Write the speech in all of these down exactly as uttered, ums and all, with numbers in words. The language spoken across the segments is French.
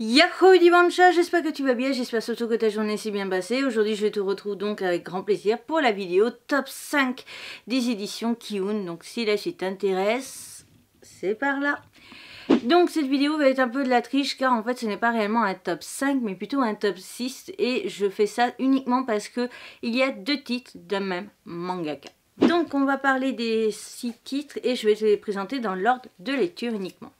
Yahoo Dimancha, j'espère que tu vas bien, j'espère surtout que ta journée s'est bien passée. Aujourd'hui je te retrouve donc avec grand plaisir pour la vidéo top cinq des éditions Ki-oon. Donc si la suite t'intéresse, c'est par là. Donc cette vidéo va être un peu de la triche car en fait ce n'est pas réellement un top cinq mais plutôt un top six. Et je fais ça uniquement parce que il y a deux titres d'un même mangaka. Donc on va parler des six titres et je vais te les présenter dans l'ordre de lecture uniquement.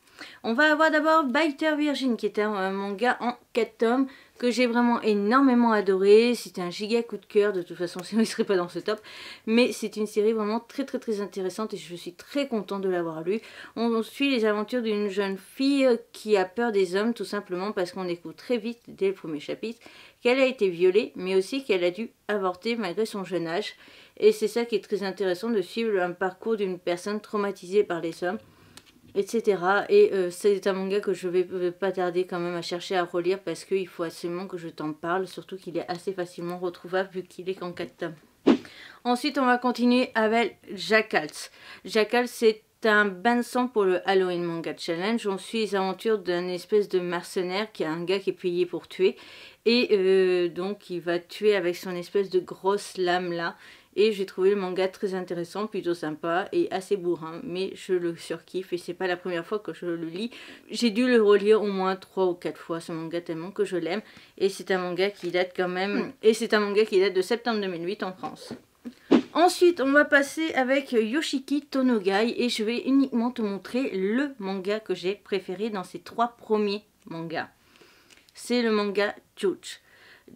On va avoir d'abord Bitter Virgin qui est un manga en quatre tomes que j'ai vraiment énormément adoré. C'était un giga coup de cœur, de toute façon sinon il ne serait pas dans ce top. Mais c'est une série vraiment très très très intéressante et je suis très contente de l'avoir lu. On suit les aventures d'une jeune fille qui a peur des hommes tout simplement parce qu'on découvre très vite dès le premier chapitre qu'elle a été violée mais aussi qu'elle a dû avorter malgré son jeune âge. Et c'est ça qui est très intéressant de suivre un parcours d'une personne traumatisée par les hommes, etc. Et euh, c'est un manga que je vais euh, pas tarder quand même à chercher à relire parce qu'il faut absolument que je t'en parle, surtout qu'il est assez facilement retrouvable vu qu'il est qu'en quatre tomes. Ensuite on va continuer avec Jackals. Jackals c'est un bain de sang pour le Halloween Manga Challenge. On suit les aventures d'un espèce de mercenaire qui a un gars qui est payé pour tuer et euh, donc il va tuer avec son espèce de grosse lame là. Et j'ai trouvé le manga très intéressant, plutôt sympa et assez bourrin, mais je le surkiffe et c'est pas la première fois que je le lis. J'ai dû le relire au moins trois ou quatre fois ce manga tellement que je l'aime et c'est un manga qui date quand même et c'est un manga qui date de septembre deux mille huit en France. Ensuite, on va passer avec Yoshiki Tonogai et je vais uniquement te montrer le manga que j'ai préféré dans ces trois premiers mangas. C'est le manga Juj.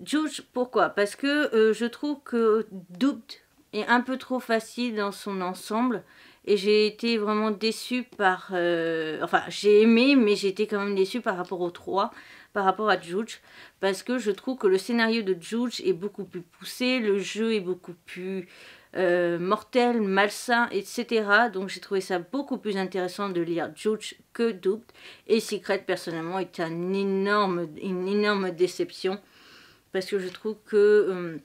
Juj, pourquoi? Parce que euh, je trouve que Dupe est un peu trop facile dans son ensemble et j'ai été vraiment déçue par euh, enfin j'ai aimé mais j'ai été quand même déçue par rapport aux trois, par rapport à Judge, parce que je trouve que le scénario de Judge est beaucoup plus poussé, le jeu est beaucoup plus euh, mortel, malsain, etc. Donc j'ai trouvé ça beaucoup plus intéressant de lire Judge que Dupe. Et Secret personnellement est un énorme, une énorme déception parce que je trouve que euh,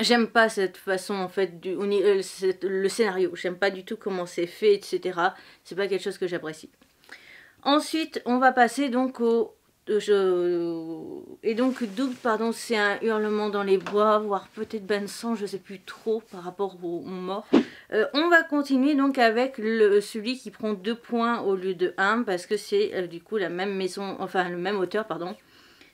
j'aime pas cette façon en fait du on, euh, cette, le scénario, j'aime pas du tout comment c'est fait, etc. C'est pas quelque chose que j'apprécie. Ensuite on va passer donc au euh, je, et donc Dupe, pardon, c'est un hurlement dans les bois, voire peut-être bain de sang, je sais plus trop par rapport aux, aux morts. Euh, on va continuer donc avec le, celui qui prend deux points au lieu de un parce que c'est euh, du coup la même maison, enfin le même auteur, pardon.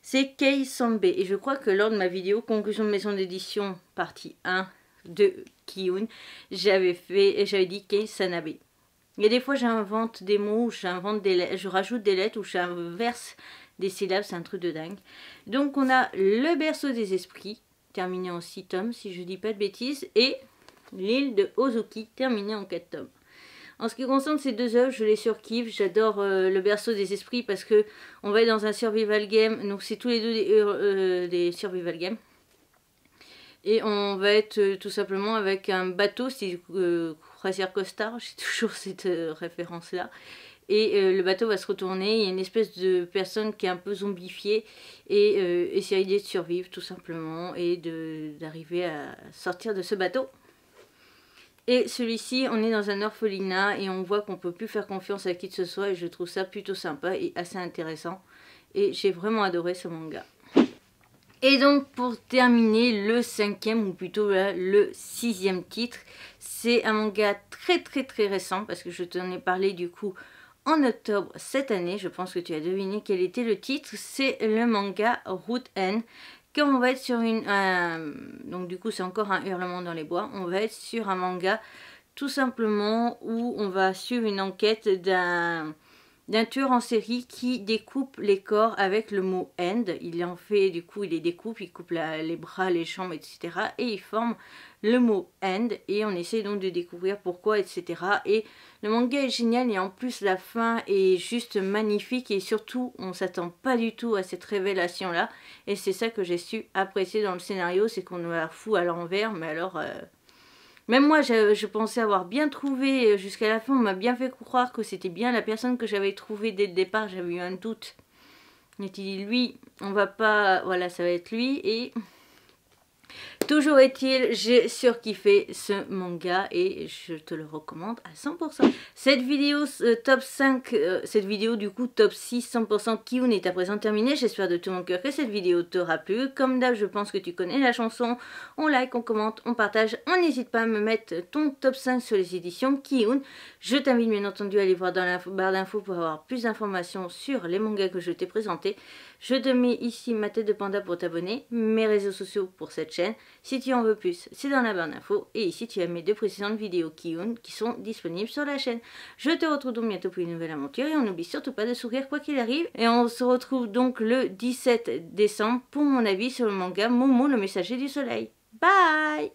C'est Kei Sanbe et je crois que lors de ma vidéo conclusion de maison d'édition partie un de Ki-oon, j'avais fait, j'avais dit Kei Sanbe. Il y a des fois j'invente des mots, j'invente des lettres, je rajoute des lettres ou j'inverse des syllabes, c'est un truc de dingue. Donc on a Le berceau des esprits, terminé en six tomes si je dis pas de bêtises, et L'île de Ozuki, terminé en quatre tomes. En ce qui concerne ces deux œuvres, je les surkiffe. J'adore euh, Le berceau des esprits parce que on va être dans un survival game. Donc c'est tous les deux des, euh, des survival games. Et on va être euh, tout simplement avec un bateau, c'est euh, Croisière Costard, j'ai toujours cette euh, référence là. Et euh, le bateau va se retourner, il y a une espèce de personne qui est un peu zombifiée et euh, essayer de survivre tout simplement et d'arriver à sortir de ce bateau. Et celui-ci, on est dans un orphelinat et on voit qu'on ne peut plus faire confiance à qui que ce soit et je trouve ça plutôt sympa et assez intéressant. Et j'ai vraiment adoré ce manga. Et donc pour terminer, le cinquième ou plutôt là, le sixième titre, c'est un manga très très très récent parce que je t'en ai parlé du coup en octobre cette année. Je pense que tu as deviné quel était le titre, c'est le manga Root End. Quand on va être sur une... Euh, donc du coup c'est encore un hurlement dans les bois. On va être sur un manga tout simplement où on va suivre une enquête d'un d'un tueur en série qui découpe les corps avec le mot end. Il en fait, du coup il les découpe, il coupe la, les bras, les jambes, etc. et il forme le mot end et on essaie donc de découvrir pourquoi, etc. Et le manga est génial et en plus la fin est juste magnifique et surtout on s'attend pas du tout à cette révélation là et c'est ça que j'ai su apprécier dans le scénario, c'est qu'on nous la fout à l'envers. Mais alors euh même moi, je, je pensais avoir bien trouvé jusqu'à la fin, on m'a bien fait croire que c'était bien la personne que j'avais trouvée dès le départ, j'avais eu un doute. Mais il dit, lui, on va pas... Voilà, ça va être lui, et Toujours est-il, j'ai surkiffé ce manga et je te le recommande à cent pour cent. Cette vidéo euh, top cinq, euh, cette vidéo du coup top six cent pour cent Ki-oon est à présent terminée. J'espère de tout mon cœur que cette vidéo t'aura plu. Comme d'hab, je pense que tu connais la chanson. On like, on commente, on partage. On n'hésite pas à me mettre ton top cinq sur les éditions Ki-oon. Je t'invite bien entendu à aller voir dans la barre d'infos pour avoir plus d'informations sur les mangas que je t'ai présentés. Je te mets ici ma tête de panda pour t'abonner, mes réseaux sociaux pour cette chaîne. Si tu en veux plus, c'est dans la barre d'infos. Et ici, tu as mes deux précédentes vidéos Ki-oon qui sont disponibles sur la chaîne. Je te retrouve donc bientôt pour une nouvelle aventure. Et on n'oublie surtout pas de sourire quoi qu'il arrive. Et on se retrouve donc le dix-sept décembre pour mon avis sur le manga Momo, le messager du soleil. Bye!